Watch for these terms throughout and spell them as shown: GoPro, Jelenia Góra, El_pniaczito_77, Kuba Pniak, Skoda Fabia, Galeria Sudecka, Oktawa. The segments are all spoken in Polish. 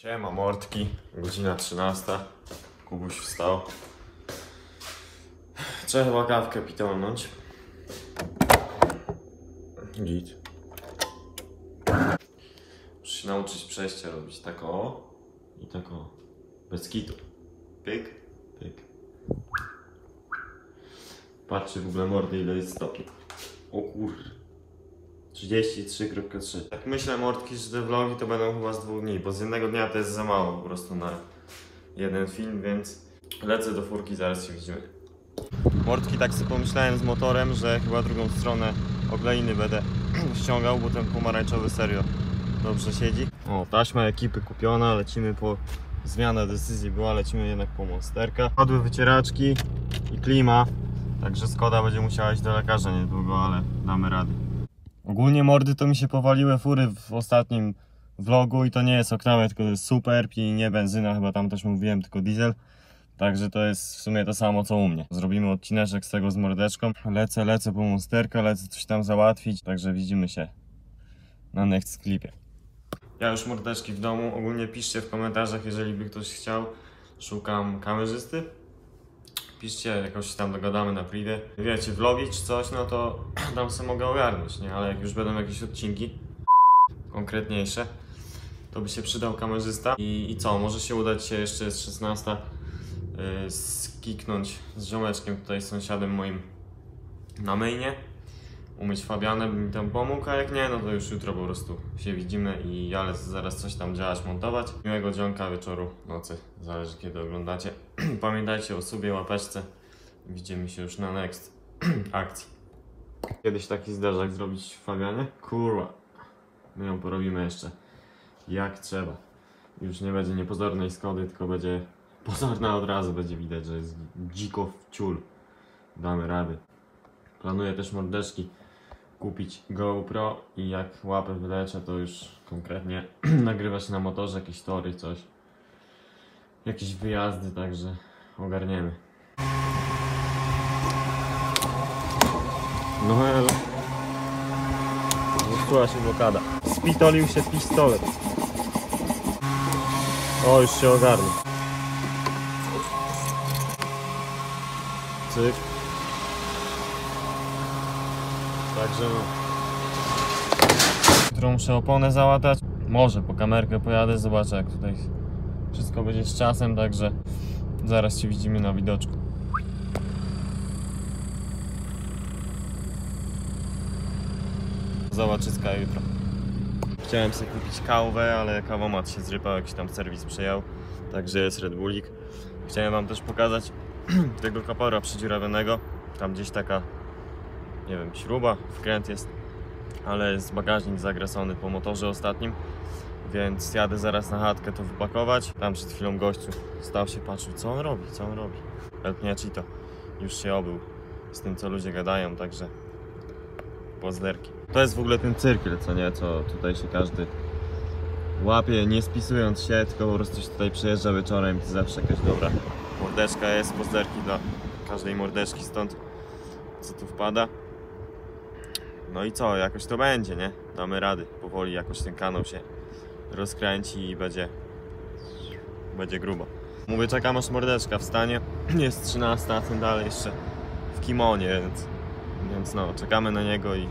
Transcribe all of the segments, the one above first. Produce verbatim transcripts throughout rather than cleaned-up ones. Siema mordki, godzina trzynasta. Kubuś wstał. Trzeba chyba kawkę pitolnąć. Git. Muszę się nauczyć przejścia robić tak o i tak o. Bez kitu. Pyk, pyk. Patrzcie w ogóle mordy, ile jest stopni. O kur... trzydzieści trzy przecinek trzy. Tak myślę mordki, że te vlogi to będą chyba z dwóch dni, bo z jednego dnia to jest za mało po prostu na jeden film, więc lecę do furki, zaraz się widzimy. Mordki, tak sobie pomyślałem z motorem, że chyba drugą stronę ogleiny będę ściągał, bo ten pomarańczowy serio dobrze siedzi. O, taśma ekipy kupiona, lecimy po... Zmiana decyzji była, lecimy jednak po monsterka. Padły wycieraczki i klima, także Skoda będzie musiała iść do lekarza niedługo, ale damy radę. Ogólnie mordy to mi się powaliły fury w ostatnim vlogu i to nie jest Oktawa, tylko to jest Superb i nie benzyna, chyba tam też mówiłem, tylko diesel. Także to jest w sumie to samo co u mnie. Zrobimy odcineczek z tego z mordeczką. Lecę, lecę po monsterka, lecę coś tam załatwić, także widzimy się na next klipie. Ja już mordeczki w domu, ogólnie piszcie w komentarzach, jeżeli by ktoś chciał, szukam kamerzysty. Piszcie, jakoś tam dogadamy na privie. Wiecie, vlogi czy coś, no to tam sobie mogę ogarnąć, nie? Ale jak już będą jakieś odcinki konkretniejsze, to by się przydał kamerzysta. I, i co, może się udać się jeszcze, jest szesnasta, yy, skiknąć z ziomeczkiem tutaj, z sąsiadem moim na myjnie. Umyć Fabianę, by mi tam pomógł, a jak nie, no to już jutro po prostu się widzimy i ja lecę zaraz coś tam działać, montować. Miłego dzionka, wieczoru, nocy, zależy kiedy oglądacie. Pamiętajcie o subie, łapeczce. Widzimy się już na next akcji. Kiedyś taki zderzak zrobić w Fabianie? Kurwa, my ją porobimy jeszcze jak trzeba. Już nie będzie niepozornej Skody, tylko będzie pozorna od razu, będzie widać, że jest dziko w ciul. Damy rady. Planuję też mordeczki kupić GoPro i jak łapę wyleczę, to już konkretnie nagrywać na motorze jakieś tory, coś, jakieś wyjazdy, także ogarniemy. No ale... Zepsuła się blokada. Spitolił się pistolet. O, już się ogarnął. Cyk. Także no. Jutro muszę oponę załatać. Może po kamerkę pojadę, zobaczę jak tutaj wszystko będzie z czasem, także zaraz się widzimy na widoczku. Zobaczyska jutro. Chciałem sobie kupić kawę, ale kawomat się zrypał, jakiś tam serwis przejął. Także jest Red Bullik. Chciałem wam też pokazać tego kapora przedziurawionego. Tam gdzieś taka, nie wiem, śruba, wkręt jest, ale jest bagażnik zagresony po motorze ostatnim, więc jadę zaraz na chatkę to wypakować. Tam przed chwilą gościu stał się, patrzył, co on robi, co on robi. Elpniaci to już się obył z tym, co ludzie gadają, także pozderki. To jest w ogóle ten cyrkiel, co nie, co tutaj się każdy łapie, nie spisując się, tylko po prostu się tutaj przyjeżdża wieczorem i zawsze jakaś dobra mordeczka jest, pozderki dla każdej mordeczki stąd, co tu wpada. No i co, jakoś to będzie, nie? Damy rady, powoli jakoś ten kanał się rozkręci i będzie będzie grubo. Mówię, czekam aż mordeczka wstanie, jest trzynasta, a ten dalej jeszcze w kimonie, więc, więc no, czekamy na niego i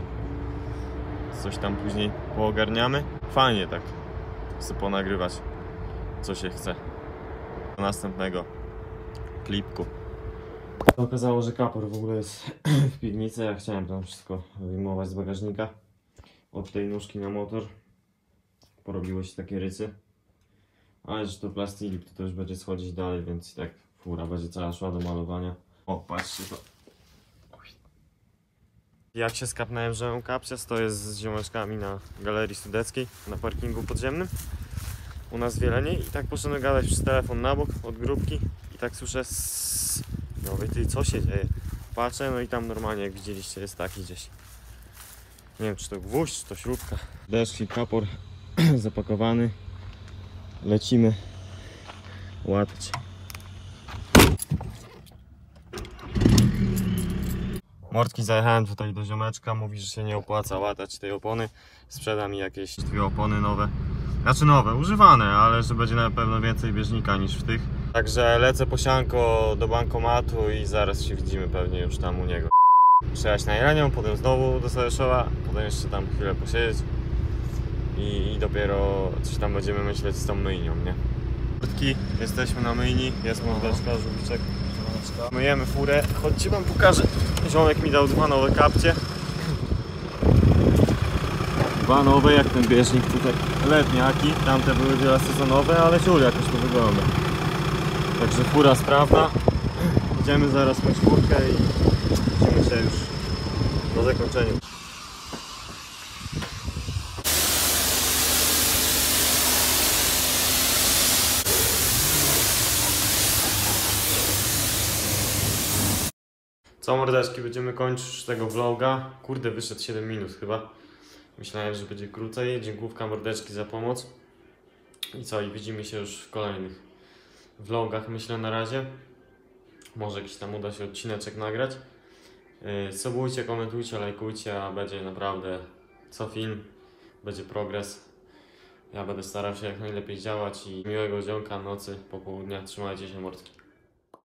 coś tam później poogarniamy. Fajnie tak sobie ponagrywać, co się chce. Do następnego klipku. Okazało, że kapor w ogóle jest w piwnicy, ja chciałem tam wszystko wyjmować z bagażnika. Od tej nóżki na motor porobiło się takie rycy. Ale że to plastik, to już będzie schodzić dalej, więc i tak fura będzie cała szła do malowania. O, patrzcie to. Jak się skapnąłem, że mam kapcia, to jest z ziomeczkami na Galerii Sudeckiej, na parkingu podziemnym. U nas w Jeleniej i tak poszedłem gadać przez telefon na bok od grupki i tak słyszę z... No wiecie, co się dzieje? Patrzę, no i tam normalnie, jak widzieliście, jest taki gdzieś. Nie wiem, czy to gwóźdź, czy to śrubka. Deszcz i kapor zapakowany. Lecimy łatać. Mordki, zajechałem tutaj do ziomeczka, mówi, że się nie opłaca łatać tej opony. Sprzeda mi jakieś dwie opony nowe Znaczy nowe, używane, ale że będzie na pewno więcej bieżnika niż w tych. Także lecę po sianko do bankomatu i zaraz się widzimy pewnie już tam u niego. Przejechać na Jelenią, potem znowu do Sojuszowa, potem jeszcze tam chwilę posiedzieć i, i dopiero coś tam będziemy myśleć z tą myjnią, nie? Jesteśmy na myjni, jest mordeczka, żółwiczek. Myjemy furę, chodźcie wam pokażę. Ziomek mi dał dwa nowe kapcie. Dwa nowe, jak ten bieżnik tutaj, letniaki, tamte były wielosezonowe, ale ciul jakoś to wygląda. Także fura sprawna. Idziemy zaraz mieć furkę i widzimy się już po zakończeniu. Co mordeczki, będziemy kończyć tego vloga. Kurde, wyszedł siedem minut chyba. Myślałem, że będzie krócej. Dziękówka mordeczki za pomoc. I co, i widzimy się już w kolejnych vlogach, myślę, na razie. Może jakiś tam uda się odcineczek nagrać. Yy, subujcie, komentujcie, lajkujcie, a będzie naprawdę co film, będzie progres. Ja będę starał się jak najlepiej działać i miłego dzionka, nocy, popołudnia. Trzymajcie się mordki.